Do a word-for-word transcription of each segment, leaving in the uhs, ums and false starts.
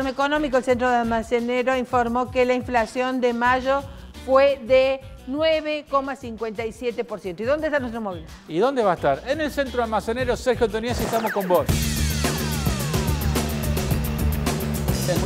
informe económico, el Centro de Almaceneros informó que la inflación de mayo fue de nueve coma cincuenta y siete por ciento. ¿Y dónde está nuestro móvil? ¿Y dónde va a estar? En el Centro de Almaceneros, Sergio Antoniazzi, estamos con vos.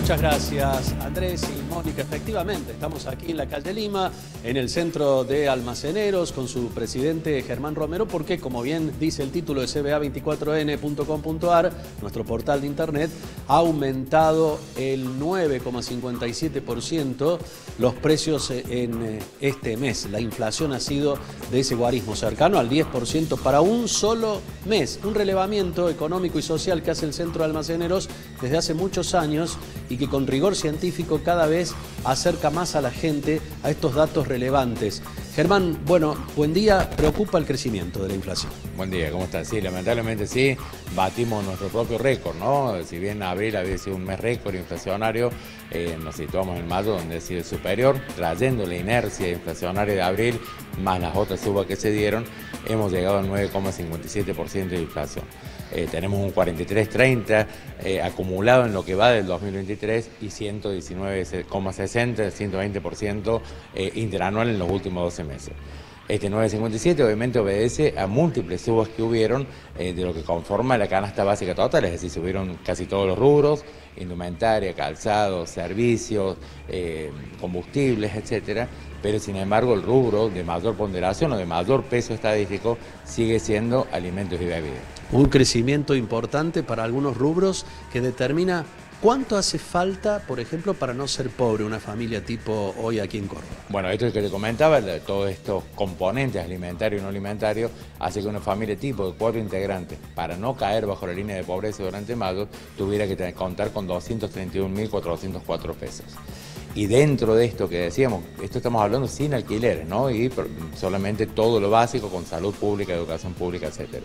Muchas gracias, Andrés y Mónica. Efectivamente, estamos aquí en la calle Lima, en el Centro de Almaceneros, con su presidente Germán Romero, porque, como bien dice el título de c b a veinticuatro n punto com punto a r, nuestro portal de internet, ha aumentado el nueve coma cincuenta y siete por ciento los precios en este mes. La inflación ha sido de ese guarismo, cercano al diez por ciento para un solo mes. Un relevamiento económico y social que hace el Centro de Almaceneros desde hace muchos años, y que con rigor científico cada vez acerca más a la gente a estos datos relevantes. Germán, bueno, buen día. ¿Preocupa el crecimiento de la inflación? Buen día, ¿cómo estás? Sí, lamentablemente sí, batimos nuestro propio récord, ¿no? Si bien abril había sido un mes récord inflacionario, eh, nos situamos en mayo donde ha sido superior, trayendo la inercia inflacionaria de abril, más las otras subas que se dieron, hemos llegado al nueve coma cincuenta y siete por ciento de inflación. Eh, tenemos un cuarenta y tres coma treinta eh, acumulado en lo que va del dos mil veintitrés y ciento diecinueve coma sesenta, ciento veinte por ciento eh, interanual en los últimos doce meses. Este nueve coma cincuenta y siete obviamente obedece a múltiples subas que hubieron eh, de lo que conforma la canasta básica total, es decir, subieron casi todos los rubros, indumentaria, calzado, servicios, eh, combustibles, etcétera. Pero sin embargo el rubro de mayor ponderación o de mayor peso estadístico sigue siendo alimentos y bebidas. Un crecimiento importante para algunos rubros que determina ¿cuánto hace falta, por ejemplo, para no ser pobre una familia tipo hoy aquí en Córdoba? Bueno, esto que te comentaba, todos estos componentes alimentarios y no alimentarios, hace que una familia tipo de cuatro integrantes, para no caer bajo la línea de pobreza durante mayo, tuviera que contar con doscientos treinta y un mil cuatrocientos cuatro pesos. Y dentro de esto que decíamos, esto estamos hablando sin alquileres, ¿no? Y solamente todo lo básico con salud pública, educación pública, etcétera.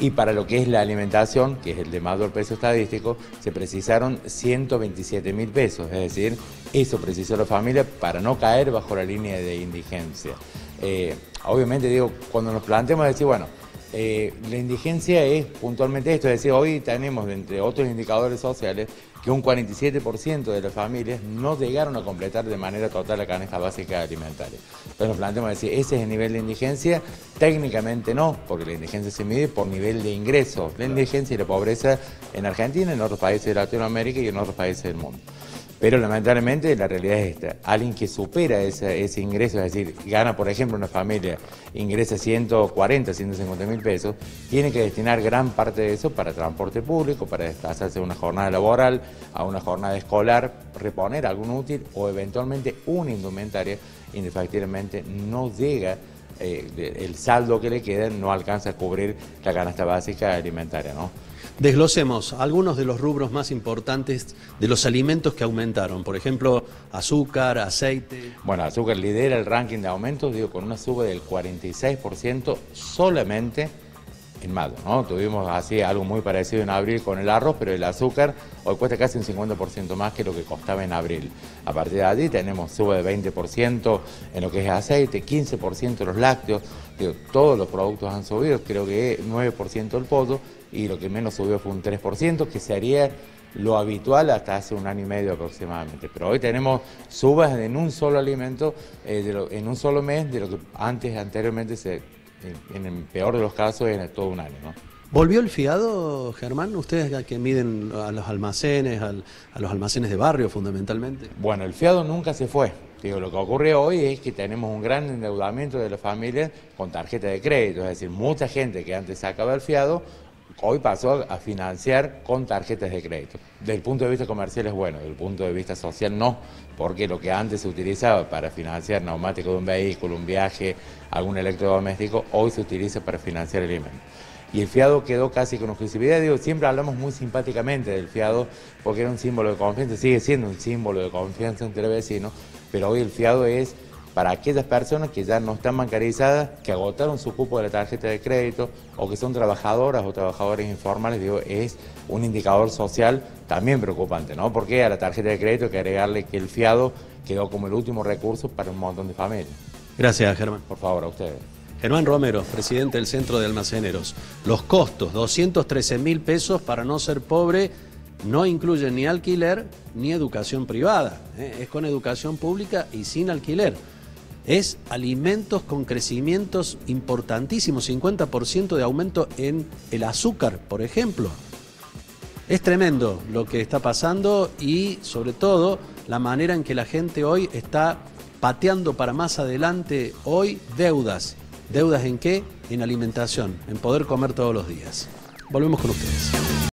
Y para lo que es la alimentación, que es el de mayor peso estadístico, se precisaron ciento veintisiete mil pesos, es decir, eso precisó la familia para no caer bajo la línea de indigencia. Eh, obviamente, digo, cuando nos planteamos decir, bueno, eh, la indigencia es puntualmente esto, es decir, hoy tenemos, entre otros indicadores sociales, que un cuarenta y siete por ciento de las familias no llegaron a completar de manera total la canasta básica alimentaria. Entonces nos planteamos decir, ¿ese es el nivel de indigencia? Técnicamente no, porque la indigencia se mide por nivel de ingresos. La indigencia y la pobreza en Argentina, en otros países de Latinoamérica y en otros países del mundo. Pero lamentablemente la realidad es esta, alguien que supera ese, ese ingreso, es decir, gana por ejemplo una familia, ingresa ciento cuarenta, ciento cincuenta mil pesos, tiene que destinar gran parte de eso para transporte público, para desplazarse a una jornada laboral, a una jornada escolar, reponer algún útil o eventualmente una indumentaria, indefectiblemente no llega. Eh, de, el saldo que le queda no alcanza a cubrir la canasta básica alimentaria, ¿no? Desglosemos algunos de los rubros más importantes de los alimentos que aumentaron, por ejemplo, azúcar, aceite. Bueno, azúcar lidera el ranking de aumentos, digo, con una suba del cuarenta y seis por ciento solamente en mayo, ¿no? Tuvimos así algo muy parecido en abril con el arroz, pero el azúcar hoy cuesta casi un cincuenta por ciento más que lo que costaba en abril. A partir de allí tenemos sube de veinte por ciento en lo que es aceite, quince por ciento los lácteos, digo, todos los productos han subido, creo que nueve por ciento el pollo, y lo que menos subió fue un tres por ciento, que sería lo habitual hasta hace un año y medio aproximadamente. Pero hoy tenemos subas en un solo alimento, eh, de lo, en un solo mes, de lo que antes, anteriormente se... En el peor de los casos, en todo un año, ¿no? ¿Volvió el fiado, Germán? Ustedes que miden a los almacenes, al, a los almacenes de barrio fundamentalmente. Bueno, el fiado nunca se fue. Digo, lo que ocurre hoy es que tenemos un gran endeudamiento de las familias con tarjeta de crédito. Es decir, mucha gente que antes sacaba el fiado, hoy pasó a financiar con tarjetas de crédito. Desde el punto de vista comercial es bueno, desde el punto de vista social no, porque lo que antes se utilizaba para financiar neumáticos de un vehículo, un viaje, algún electrodoméstico, hoy se utiliza para financiar alimentos. Y el fiado quedó casi con exclusividad, digo, siempre hablamos muy simpáticamente del fiado, porque era un símbolo de confianza, sigue siendo un símbolo de confianza entre vecinos, pero hoy el fiado es para aquellas personas que ya no están bancarizadas, que agotaron su cupo de la tarjeta de crédito o que son trabajadoras o trabajadores informales, digo, es un indicador social también preocupante, ¿no? Porque a la tarjeta de crédito hay que agregarle que el fiado quedó como el último recurso para un montón de familias. Gracias, Germán. Por favor, a ustedes. Germán Romero, presidente del Centro de Almaceneros. Los costos, doscientos trece mil pesos para no ser pobre no incluye ni alquiler ni educación privada, ¿eh? Es con educación pública y sin alquiler. Es alimentos con crecimientos importantísimos, cincuenta por ciento de aumento en el azúcar, por ejemplo. Es tremendo lo que está pasando y, sobre todo, la manera en que la gente hoy está pateando para más adelante hoy deudas. ¿Deudas en qué? En alimentación, en poder comer todos los días. Volvemos con ustedes.